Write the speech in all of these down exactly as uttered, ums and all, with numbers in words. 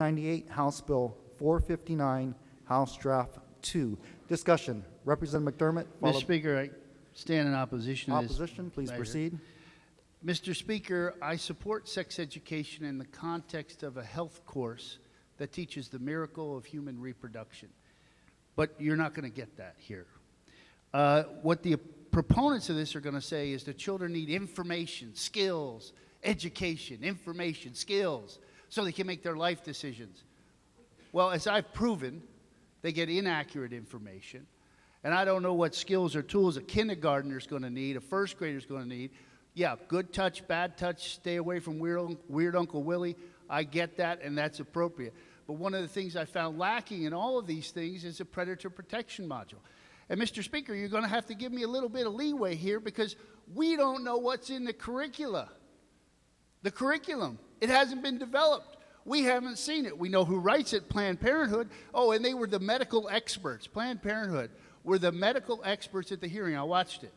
ninety-eight, House Bill four fifty-nine, House Draft two. Discussion. Representative McDermott. Mister Speaker, I stand in opposition to this measure. Opposition, please proceed. Mister Speaker, I support sex education in the context of a health course that teaches the miracle of human reproduction. But you're not going to get that here. Uh, what the proponents of this are going to say is that children need information, skills, education, information, skills, so they can make their life decisions. Well, as I've proven, they get inaccurate information. And I don't know what skills or tools a kindergartner's going to need, a first grader's going to need. Yeah, good touch, bad touch, stay away from weird, weird Uncle Willie. I get that, and that's appropriate. But one of the things I found lacking in all of these things is a predator protection module. And Mister Speaker, you're going to have to give me a little bit of leeway here, because we don't know what's in the curricula. The curriculum, it hasn't been developed. We haven't seen it. We know who writes it, Planned Parenthood. Oh, and they were the medical experts. Planned Parenthood were the medical experts at the hearing. I watched it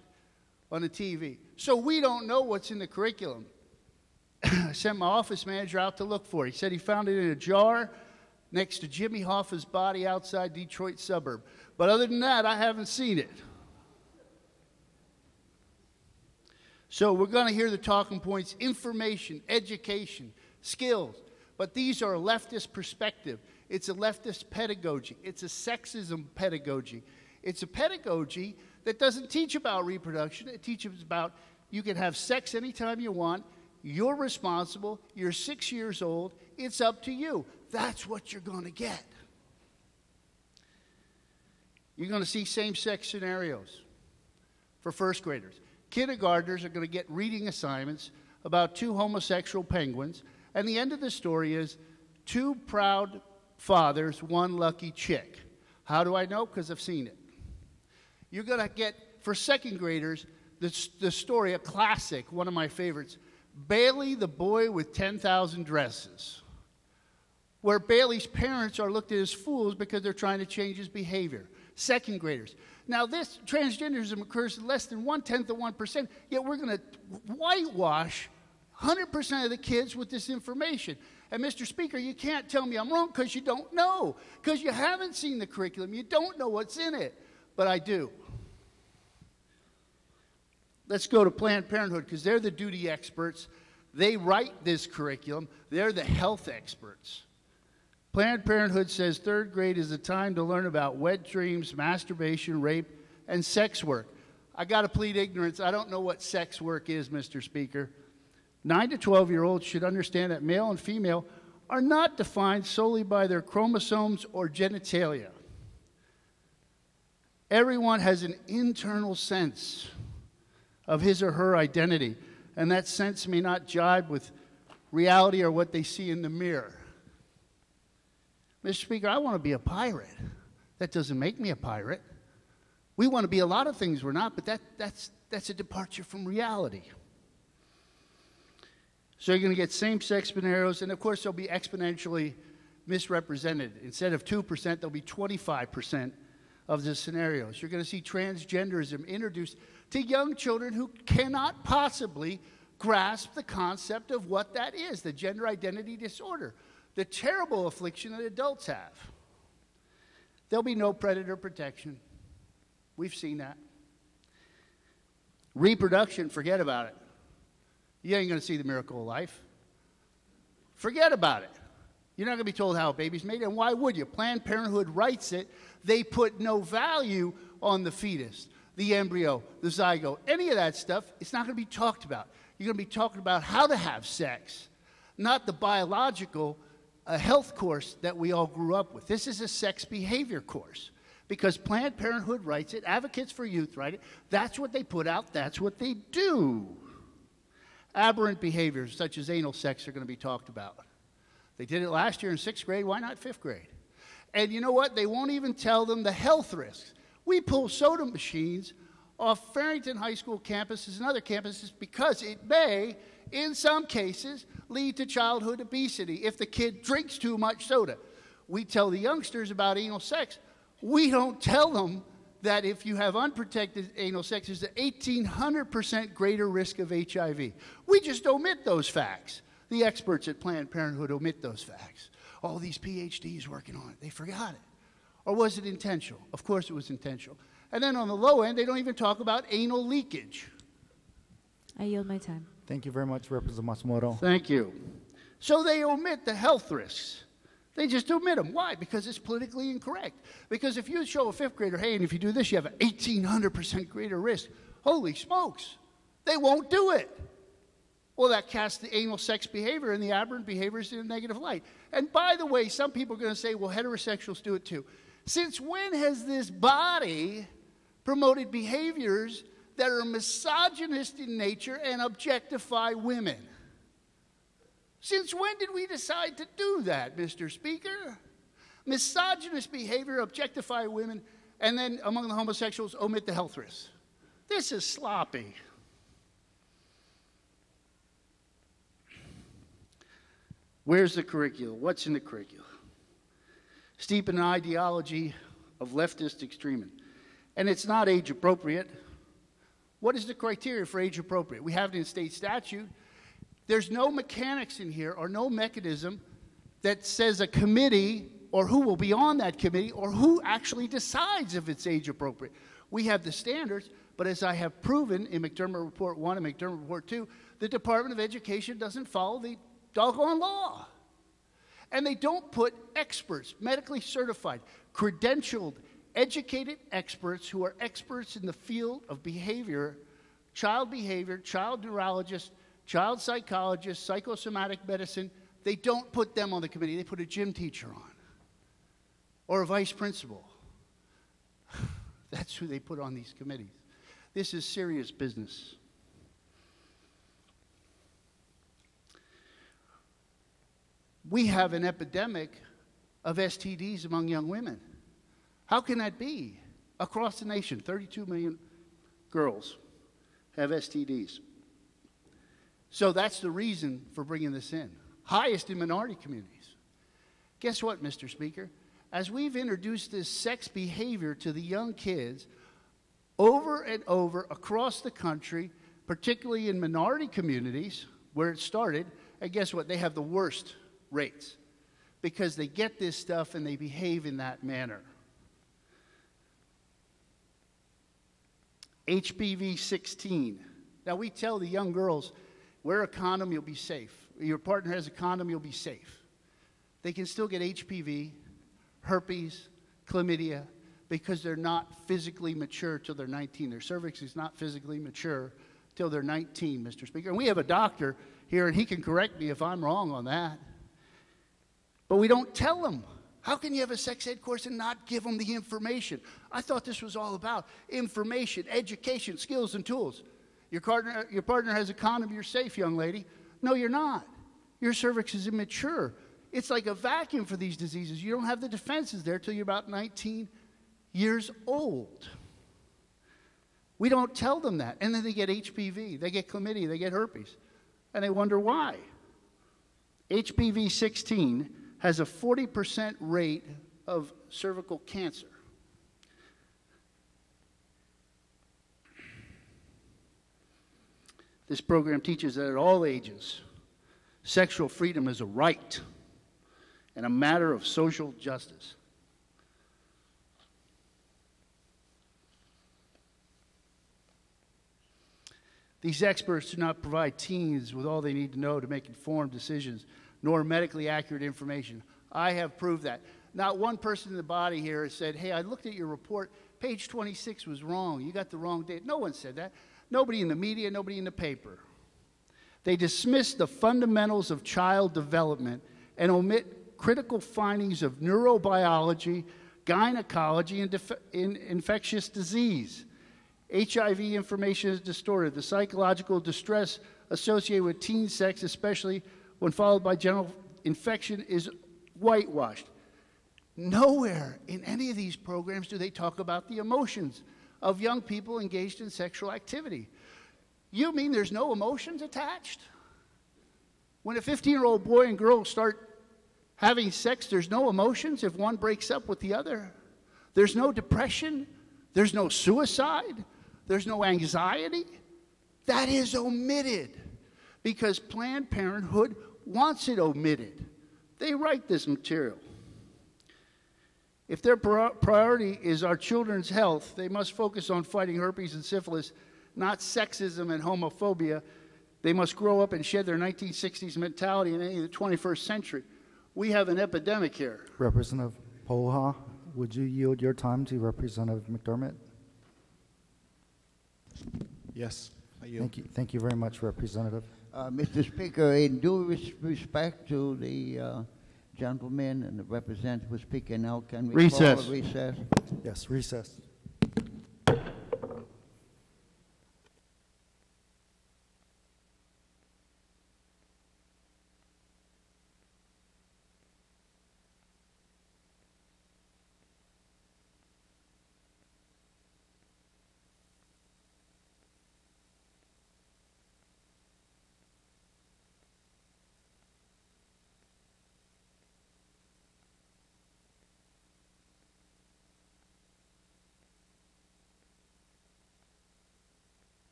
on the T V. So we don't know what's in the curriculum. I sent my office manager out to look for it. He said he found it in a jar next to Jimmy Hoffa's body outside Detroit suburb. But other than that, I haven't seen it. So we're going to hear the talking points: information, education, skills. But these are a leftist perspective. It's a leftist pedagogy. It's a sexism pedagogy. It's a pedagogy that doesn't teach about reproduction. It teaches about you can have sex anytime you want. You're responsible. You're six years old. It's up to you. That's what you're going to get. You're going to see same-sex scenarios for first graders. Kindergartners are going to get reading assignments about two homosexual penguins. And the end of the story is two proud fathers, one lucky chick. How do I know? Because I've seen it. You're going to get, for second graders, the, the story, a classic, one of my favorites, Bailey the Boy with ten thousand Dresses, where Bailey's parents are looked at as fools because they're trying to change his behavior. Second graders. Now, this transgenderism occurs in less than one-tenth of one percent, yet we're going to whitewash one hundred percent of the kids with this information. And, Mister Speaker, you can't tell me I'm wrong, because you don't know, because you haven't seen the curriculum. You don't know what's in it, but I do. Let's go to Planned Parenthood, because they're the duty experts. They write this curriculum. They're the health experts. Planned Parenthood says third grade is the time to learn about wet dreams, masturbation, rape, and sex work. I got to plead ignorance. I don't know what sex work is, Mister Speaker. nine to twelve-year-olds should understand that male and female are not defined solely by their chromosomes or genitalia. Everyone has an internal sense of his or her identity, and that sense may not jibe with reality or what they see in the mirror. Mister Speaker, I want to be a pirate. That doesn't make me a pirate. We want to be a lot of things we're not, but that, that's, that's a departure from reality. So you're going to get same-sex scenarios, and of course they'll be exponentially misrepresented. Instead of two percent, they'll be twenty-five percent of the scenarios. You're going to see transgenderism introduced to young children who cannot possibly grasp the concept of what that is, the gender identity disorder, the terrible affliction that adults have. There'll be no predator protection. We've seen that. Reproduction, forget about it. You ain't going to see the miracle of life. Forget about it. You're not going to be told how a baby's made, and why would you? Planned Parenthood writes it. They put no value on the fetus, the embryo, the zygote, any of that stuff. It's not going to be talked about. You're going to be talking about how to have sex, not the biological a health course that we all grew up with. This is a sex behavior course, because Planned Parenthood writes it, Advocates for Youth write it. That's what they put out. That's what they do. Aberrant behaviors such as anal sex are going to be talked about. They did it last year in sixth grade. Why not fifth grade? And you know what? They won't even tell them the health risks. We pull soda machines off Farrington High School campuses and other campuses because it may, in some cases, lead to childhood obesity if the kid drinks too much soda. We tell the youngsters about anal sex. We don't tell them that if you have unprotected anal sex, there's an eighteen hundred percent greater risk of H I V. We just omit those facts. The experts at Planned Parenthood omit those facts. all these PhDs working on it. They forgot it. Or was it intentional? Of course it was intentional. And then on the low end, they don't even talk about anal leakage. I yield my time. Thank you very much, Representative Matsumoto. Thank you. So they omit the health risks. They just omit them. Why? Because it's politically incorrect. Because if you show a fifth grader, hey, and if you do this, you have an eighteen hundred percent greater risk. Holy smokes. They won't do it. Well, that casts the anal sex behavior and the aberrant behaviors in a negative light. And by the way, some people are going to say, well, heterosexuals do it too. Since when has this body promoted behaviors that are misogynist in nature and objectify women? Since when did we decide to do that, Mister Speaker? Misogynist behavior, objectify women, and then among the homosexuals, omit the health risks. This is sloppy. Where's the curriculum? What's in the curriculum? Steeped in an ideology of leftist extremism. And it's not age appropriate. What is the criteria for age appropriate? We have it in state statute. There's no mechanics in here or no mechanism that says a committee or who will be on that committee or who actually decides if it's age appropriate. We have the standards, but as I have proven in McDermott Report one and McDermott Report two, the Department of Education doesn't follow the doggone law. And they don't put experts, medically certified, credentialed, educated experts who are experts in the field of behavior, child behavior, child neurologists, child psychologists, psychosomatic medicine. They don't put them on the committee. They put a gym teacher on or a vice principal. That's who they put on these committees. This is serious business. We have an epidemic of S T Ds among young women. How can that be? Across the nation, thirty-two million girls have S T Ds. So that's the reason for bringing this in. Highest in minority communities. Guess what, Mister Speaker? As we've introduced this sex behavior to the young kids over and over across the country, particularly in minority communities where it started, and guess what? They have the worst rates because they get this stuff and they behave in that manner. H P V sixteen. Now, we tell the young girls, wear a condom, you'll be safe. Your partner has a condom, you'll be safe. They can still get H P V, herpes, chlamydia, because they're not physically mature till they're nineteen. Their cervix is not physically mature till they're nineteen, Mister Speaker. And we have a doctor here, and he can correct me if I'm wrong on that. But we don't tell them. How can you have a sex ed course and not give them the information? I thought this was all about information, education, skills, and tools. Your partner, your partner has a condom, you're safe, young lady. No, you're not. Your cervix is immature. It's like a vacuum for these diseases. You don't have the defenses there till you're about nineteen years old. We don't tell them that. And then they get H P V, they get chlamydia, they get herpes. And they wonder why. H P V sixteen has a forty percent rate of cervical cancer. This program teaches that at all ages, sexual freedom is a right and a matter of social justice. These experts do not provide teens with all they need to know to make informed decisions, nor medically accurate information. I have proved that. Not one person in the body here has said, hey, I looked at your report, page twenty-six was wrong, you got the wrong date. No one said that. Nobody in the media, nobody in the paper. They dismiss the fundamentals of child development and omit critical findings of neurobiology, gynecology, and in infectious disease. H I V information is distorted. The psychological distress associated with teen sex, especially when followed by genital infection, is whitewashed. Nowhere in any of these programs do they talk about the emotions of young people engaged in sexual activity. You mean there's no emotions attached? When a fifteen-year-old boy and girl start having sex, there's no emotions if one breaks up with the other. There's no depression. There's no suicide. There's no anxiety. That is omitted because Planned Parenthood wants it omitted. They write this material. If their priority is our children's health, they must focus on fighting herpes and syphilis, not sexism and homophobia. They must grow up and shed their nineteen sixties mentality in any of the twenty-first century. We have an epidemic here. Representative Pouha, would you yield your time to Representative McDermott? Yes, I yield. Thank you. Thank you very much, Representative. Uh, Mister Speaker, in due res respect to the uh, gentleman and the representative who's speaking now, can we recess. Call a recess? Yes, recess.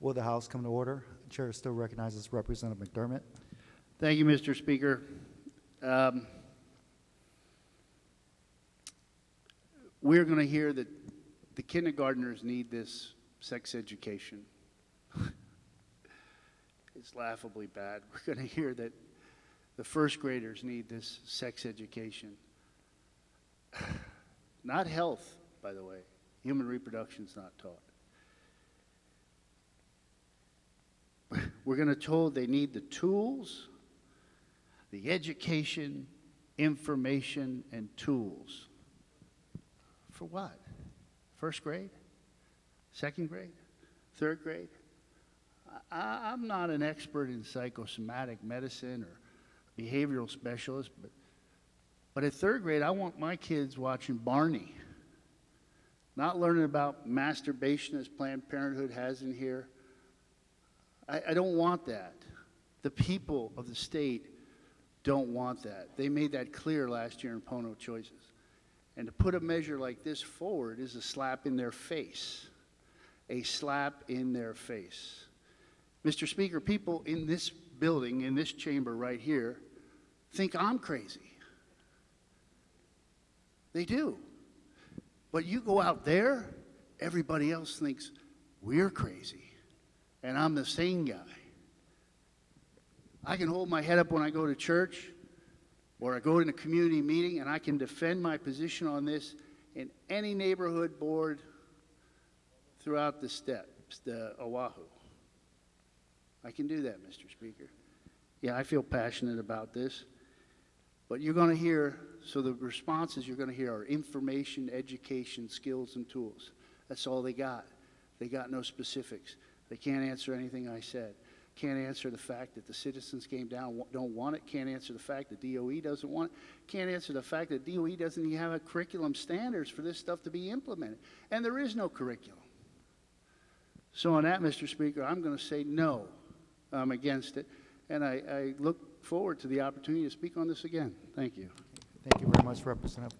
Will the House come to order? The chair still recognizes Representative McDermott. Thank you, Mister Speaker. Um, we're going to hear that the kindergartners need this sex education. It's laughably bad. We're going to hear that the first graders need this sex education. Not health, by the way. Human reproduction is not taught. We're going to be told they need the tools, the education, information, and tools. For what? First grade? Second grade? Third grade? I, I'm not an expert in psychosomatic medicine or behavioral specialist, but, but at third grade, I want my kids watching Barney, not learning about masturbation as Planned Parenthood has in here. I, I don't want that. The people of the state don't want that. They made that clear last year in Pono Choices. And to put a measure like this forward is a slap in their face. A slap in their face. Mister Speaker, people in this building, in this chamber right here, think I'm crazy. They do. But you go out there, everybody else thinks we're crazy. And I'm the sane guy. I can hold my head up when I go to church or I go in a community meeting, and I can defend my position on this in any neighborhood board throughout the steps, the Oahu. I can do that, Mister Speaker. Yeah, I feel passionate about this. But you're going to hear, so the responses you're going to hear are information, education, skills, and tools. That's all they got. They got no specifics. They can't answer anything I said. Can't answer the fact that the citizens came down don't want it. Can't answer the fact that D O E doesn't want it. Can't answer the fact that D O E doesn't even have a curriculum standards for this stuff to be implemented. And there is no curriculum. So on that, Mister Speaker, I'm going to say no. I'm against it. And I, I look forward to the opportunity to speak on this again. Thank you. Thank you very much, Representative.